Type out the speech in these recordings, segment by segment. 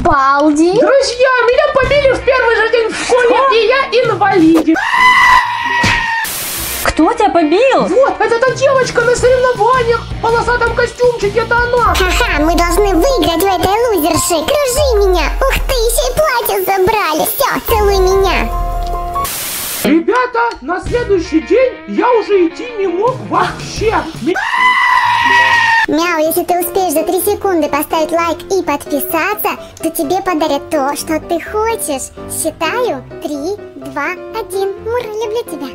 Балди. Друзья, меня побили в первый же день в школе, и я инвалидик. Кто тебя побил? Вот, это та девочка на соревнованиях в полосатом костюмчике, это она. Ха-ха, мы должны выиграть в этой лузерши. Кружи меня. Ух ты, еще и платье забрали. Все, целуй меня. Ребята, на следующий день я уже идти не мог вообще. Мяу, если ты успеешь за 3 секунды поставить лайк и подписаться, то тебе подарят то, что ты хочешь. Считаю 3, 2, 1. Мур, люблю тебя.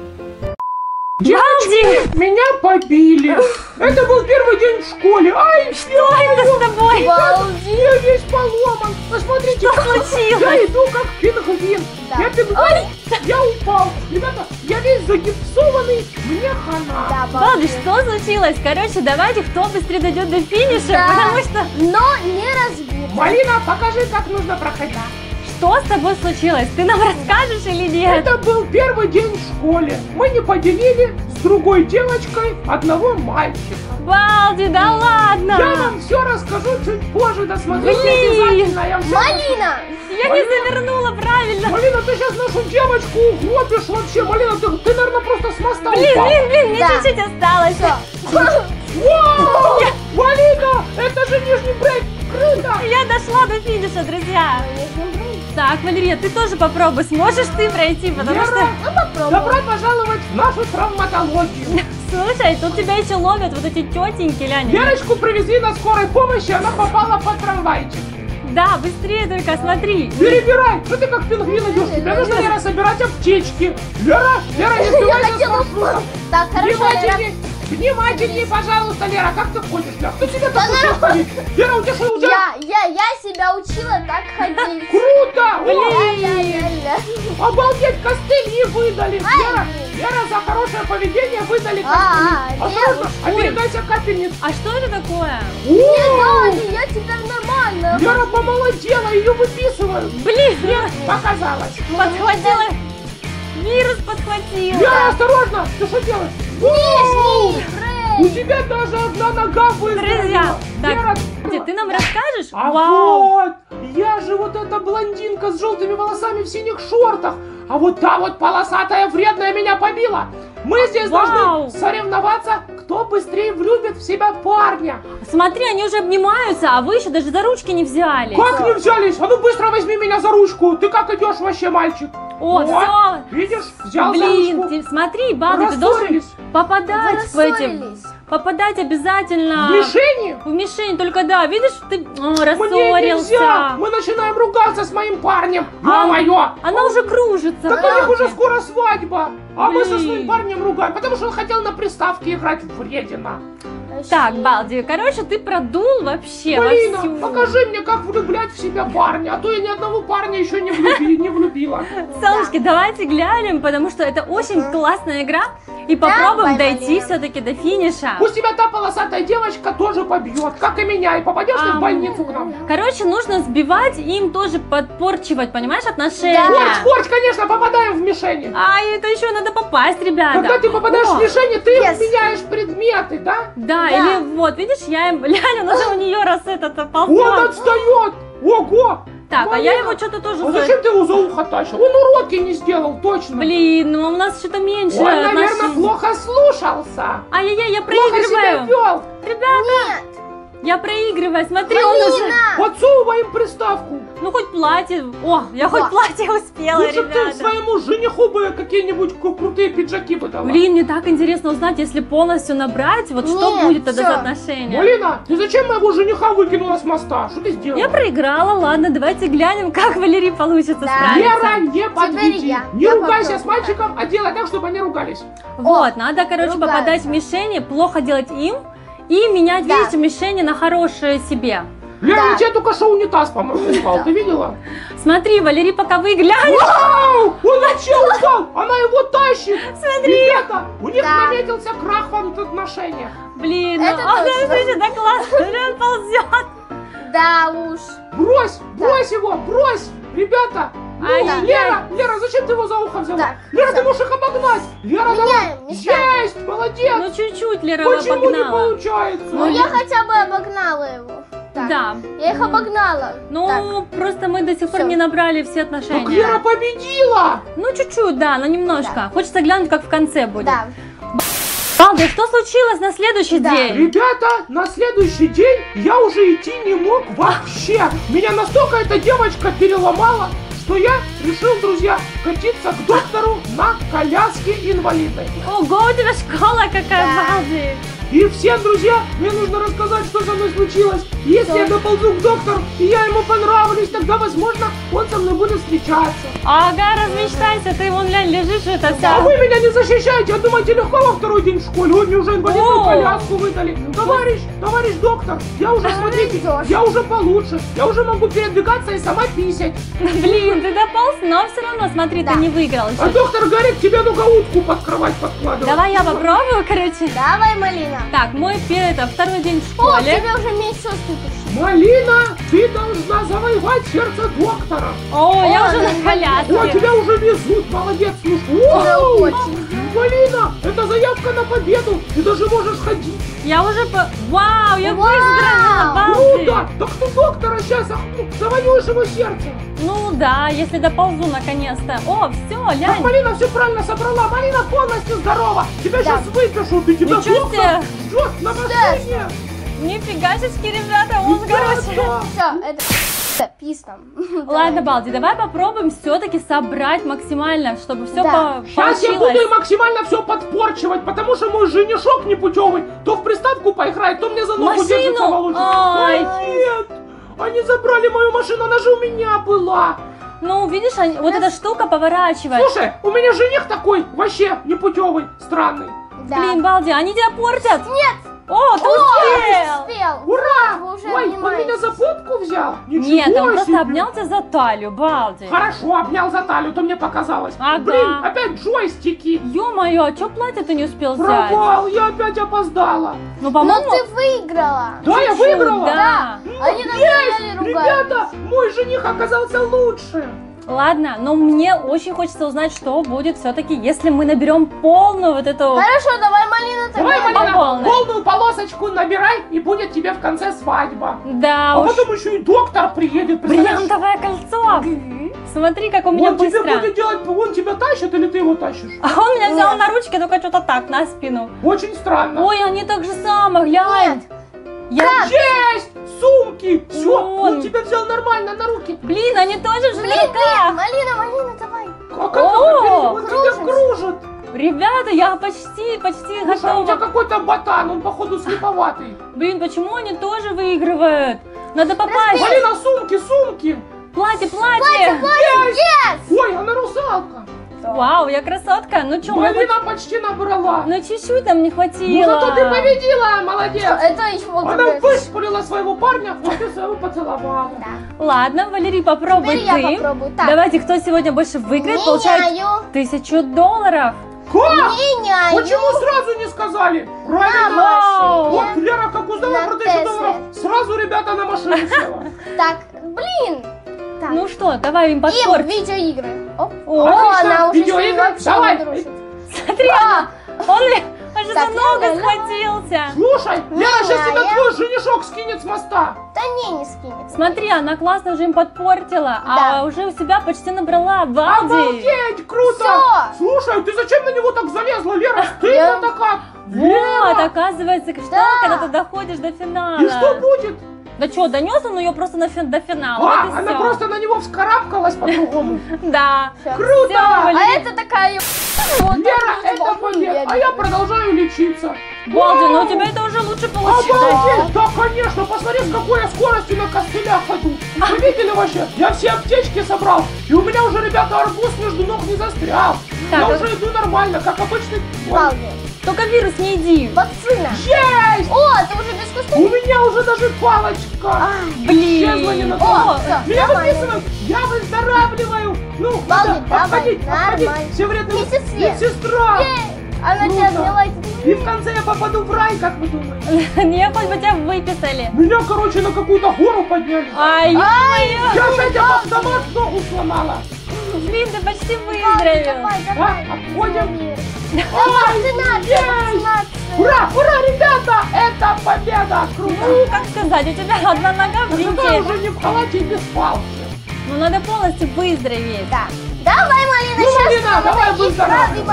Девочки, меня побили. Это был первый день в школе. Ай, что это с тобой? Балди. Я весь поломан. Посмотрите, что случилось. Я иду как пингвин. Да. Я пингвин. Я упал. Ребята, я весь загипсованный. Мне хана. Да, Балди, что случилось? Короче, давайте кто быстрее дойдет до финиша, да. Потому что... Но не разбудим. Малина, покажи, как нужно проходить. Что с тобой случилось? Ты нам расскажешь или нет? Это был первый день в школе. Мы не поделили с другой девочкой одного мальчика. Балди, да ладно! Я вам все расскажу чуть позже, досмотрите обязательно. Малина! Я не завернула правильно. Малина, ты сейчас нашу девочку углубишь вообще. Малина, ты наверное, просто с моста упала. Блин, мне чуть-чуть осталось. Вау! Малина, это же нижний брейк. Круто! Я дошла до финиша, друзья. Так, Валерия, ты тоже попробуй, сможешь ты пройти, потому что... Ну, попробуй. Добро пожаловать в нашу травматологию. Слушай, тут тебя еще ловят вот эти тетеньки, Ляня. Верочку привезли на скорой помощи, она попала под трамвайчик. Да, быстрее только, смотри. Перебирай, что ты как пингвин идешь, тебе нужно, Лера, собирать аптечки. Лера, не сбивайся с маршрута. Так, хорошо, Лера. Внимательнее, пожалуйста, Лера, как ты ходишь, Лера? Кто тебя так учил ходить? Лера, у тебя... Я себя учила так ходить. Круто! Блин! Обалдеть, костыли выдали! Лера, за хорошее поведение выдали костыли. Осторожно, оберегайся капельниц. А что это такое? Нет, я теперь нормально. Лера помолодела, ее выписывают. Блин! Показалось. Подхватила. Вирус подхватила. Лера, осторожно, ты что делаешь? У тебя даже одна нога выздоровела. Друзья, ты нам расскажешь? Вот, я же вот эта блондинка с желтыми волосами в синих шортах. А вот та вот полосатая вредная меня побила. Мы здесь должны соревноваться, кто быстрее влюбит в себя парня. Смотри, они уже обнимаются, а вы еще даже за ручки не взяли. Как не взялись? А ну быстро возьми меня за ручку. Ты как идешь вообще, мальчик? О, все. Видишь, взял за ручку. Блин, смотри, Балди, ты должен попадать в эти... Попадать обязательно. В мишени? В мишени, только да, видишь, ты рассорился. Нельзя. Мы начинаем ругаться с моим парнем. Ё-моё! Она уже кружится. Так у них уже скоро свадьба. А мы со своим парнем ругаем, потому что он хотел на приставке играть, вредина. Так, Балди, короче, ты продул вообще. Марина, покажи мне, как влюблять в себя парня, а то я ни одного парня еще не влюбила. Солнышки, давайте глянем, потому что это очень классная игра, и попробуем дойти все-таки до финиша. Пусть тебя та полосатая девочка тоже побьет, как и меня, и попадешь ты в больницу к нам. Короче, нужно сбивать и им тоже подпорчивать, понимаешь, отношения. Порч, конечно, попадаем в мишени. А это еще надо попасть, ребята. Когда ты попадаешь в мишени, ты меняешь предметы, да? Да. Или вот, видишь, я им... Ляня, ну же у нее раз этот ползет. Он отстает! Ого! Так, а я его что-то тоже... А зачем ты его за ухо тащил? Он уроки не сделал, точно. Блин, ну у нас что-то меньше. Он, наверное, плохо слушался. Ай-яй-яй, я проигрываю. Плохо себя вел. Ребята! Нет. Я проигрываю, смотри, Малина! Он уже... Подсовывай им приставку. Ну, хоть платье. О, я хоть платье успела, лучше ребята. Лучше ты своему жениху бы какие-нибудь крутые пиджаки бы дала. Блин, мне так интересно узнать, если полностью набрать, вот что будет тогда за отношения. Малина, ты зачем моего жениха выкинула с моста? Что ты сделала? Я проиграла, ладно, давайте глянем, как Валерий получится справиться. Лера, не подведи. Не ругайся с мальчиком, а делай так, чтобы они ругались. Вот, надо, короче, попадать в мишени, плохо делать им. И менять, видите, мишени на хорошее себе. Лера, у тебя только что унитаз, по-моему, упал. Ты видела? Смотри, Валерий, пока вы глянешь. Вау! Он вообще упал! Она его тащит! Смотри! Ребята, у них наметился крах в отношениях. Блин, ну он так классно, он ползет. Да уж. Брось, брось его, брось! Ребята! Лера, зачем ты его за ухо взяла? Лера, ты можешь их обогнать! Лера, есть! Молодец! Ну чуть-чуть Лера обогнала. Почему не получается? Ну я хотя бы обогнала его. так. Да. Я их обогнала. Ну, так. Просто мы до сих пор не набрали все отношения. Так я победила! Ну, чуть-чуть, да, но немножко. Да. Хочется глянуть, как в конце будет. Да. Балди, что случилось на следующий день? Ребята, на следующий день я уже идти не мог вообще. Меня настолько эта девочка переломала, что я решил, друзья, катиться к доктору на коляске инвалидной. Ого, у тебя школа какая, Балди! И всем, друзья, мне нужно рассказать, что со мной случилось. Если я доползу к доктору, и я ему понравлюсь, тогда, возможно, он со мной будет встречаться. Ага, размечтайся, ты вон, лянь, лежишь это все. А вы меня не защищаете, а думаете, легко во второй день в школе? Вы мне уже инвалидную коляску выдали. Товарищ доктор, я уже, смотрите, я уже получше. Я уже могу передвигаться и сама писать. Блин, ты дополз, но все равно, смотри, ты не выиграл. А доктор говорит, тебе только утку под кровать подкладывать. Давай я попробую, короче. Давай, Малина. Так, мой второй день в школе. О, тебе уже меньше ступишь. Малина, ты должна завоевать сердце доктора. О, я уже на коляске. О, тебя уже везут, молодец. Малина, это заявка на победу. Ты даже можешь ходить. Я уже по... Вау, я выздоровела, Балди. Круто, так ты доктора сейчас завоюешь его сердце. Ну да, если доползу наконец-то. О, все, лянь. Так, Малина все правильно собрала. Малина полностью здорова. Тебя сейчас выпишут, и тебя доктор ждет на машине. Нифига сиськи, ребята, он короче. Все, это... Ладно, Балди, давай попробуем все-таки собрать максимально, чтобы все получилось. Сейчас я буду максимально все подпорчивать, потому что мой женишок непутевый. То в приставку поиграет, то мне за ногу держится получше. Нет. Они забрали мою машину, она же у меня была. Ну, видишь, вот эта штука поворачивает. Слушай, у меня жених такой вообще непутевый, странный. Да. Блин, Балди, они тебя портят. Нет. О, ты успел! Ура! Ой, он меня за попку взял? Нет, он просто обнял тебя за талию, Балди. Хорошо, обнял за талию, то мне показалось. Блин, опять джойстики. Ё-моё, а чё платье-то не успел взять? Провал, я опять опоздала. Ну, по-моему... Но ты выиграла. Да, я выиграла? Да. Они нас реально ругают. Ребята, мой жених оказался лучшим. Ладно, но мне очень хочется узнать, что будет все-таки, если мы наберем полную вот эту... Хорошо, давай, Малина, полную полосочку набирай, и будет тебе в конце свадьба. Да а уж. Потом еще и доктор приедет. Бриллиантовое кольцо. Смотри, как у меня он быстро. Тебе будет делать, он тебя тащит или ты его тащишь? А он меня взял на ручки, только что-то так, на спину. Очень странно. Ой, они так же само, глянь. Честь! Сумки! Все! Он тебя взял нормально на руки! Блин, они тоже же на руках! Малина, давай! Как он тебя кружит! Ребята, я почти готова! Слушай, у тебя какой-то ботан, он походу слеповатый! Блин, почему они тоже выигрывают? Надо попасть! Малина, сумки! Платье! Ой, она русалка! Вау, я красотка. Ну что, Малина почти набрала. Ну чуть-чуть нам не хватило. Ну зато ты победила, молодец. Она выспалила своего парня, а ты своего поцеловала. Ладно, Валерий, попробуй ты. Давайте, кто сегодня больше выиграет, получает $1000. Как? Почему сразу не сказали? Правильно. Вот Лера как узнала про $1000, сразу ребята на машину села. Так, блин. Ну что, давай им подпорт. И видеоигры. О, она уже давай. Смотри, он же за ногу схватился. Слушай, Лера, сейчас тебя твой женишок скинет с моста. Да не скинет. Смотри, она классно уже им подпортила, а уже у себя почти набрала. Балди. Обалдеть, круто. Слушай, ты зачем на него так залезла, Лера? Стыдно такая. Вот, оказывается, что, когда ты доходишь до финала. И что будет? Да что, донес он ее просто до финала. А, вот она просто на него вскарабкалась по-другому. Да. Круто! А это такая... Лера, это победа, а я продолжаю лечиться. Балди, но у тебя это уже лучше получилось. Обалдеть! Да, конечно, посмотри, с какой я скоростью на костылях ходу. Вы видели вообще? Я все аптечки собрал, и у меня уже, ребята, арбуз между ног не застрял. Я уже иду нормально, как обычный... Только вирус не иди. Вакцина. Есть! О, ты уже без кустов. У меня уже даже палочка. Блин. Исчезла ненадолго. Меня подписывают. Я выздоравливаю. Ну, Балди, обходить. Все вредные. Медсестра. Она тебя взяла. И в конце я попаду в рай, как вы думаете? Нет, хоть бы тебя выписали. Меня, короче, на какую-то гору подняли. Я опять автомат ногу сломала. Блин, ты почти выздоровел. Давай, давай, обходим. Ура, ура, ребята, это победа, круто. Ну, как сказать, у тебя одна нога в винте. Да, уже не в халате и без палки. Ну, надо полностью выздороветь. Да. Давай, Марина, ну, сейчас давай выздоровим.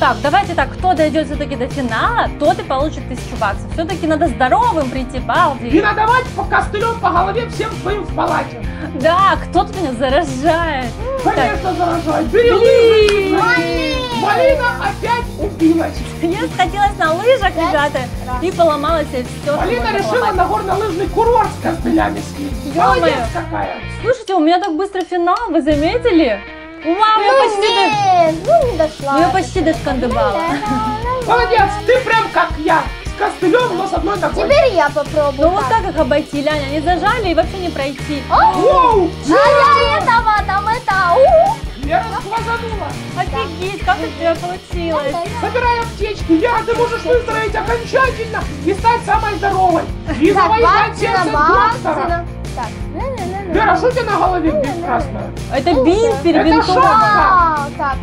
Так, давайте так, кто дойдет все-таки до финала, тот и получит 1000 баксов. Все-таки надо здоровым прийти, Балди. И надавать по костылем по голове всем своим в палате. Да, кто-то меня заражает. Конечно, так. Заражает. Бери, Марина опять убилась. Я скатилась на лыжах, ребята, и поломалась все. Марина решила на горно-лыжный курорт с костылями съездить. Молодец какая. Слушайте, у меня так быстро финал, вы заметили? Вау, я почти до скандыбала. Молодец, ты прям как я, с костылем, но с одной ногой. Теперь я попробую. Ну вот как их обойти, Ляня, они зажали и вообще не пройти. Оу! А я этого, там это, я расхвазанула. Офигеть, как у тебя получилось. Собирай аптечки, Лера, ты можешь выздороветь окончательно и стать самой здоровой. И завоевать сердце доктора. Вера, что у тебя на голове прекрасно? Это бинт перебинтован. Так,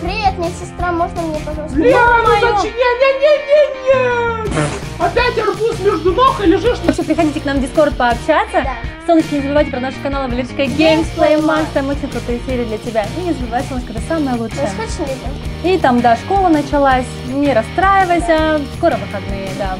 привет, мне сестра, можно мне, пожалуйста? Лера, ну зачем? Не-не-не-не-не! Опять арбуз между ног и лежишь. Вообще, приходите к нам в Discord пообщаться. Солнышки, не забывайте про наш канал Эвелечка Games Play Max. Там очень крутые серии для тебя. И не забывай, солнышко, это самое лучшее. И там, да, школа началась. Не расстраивайся. Скоро выходные, да.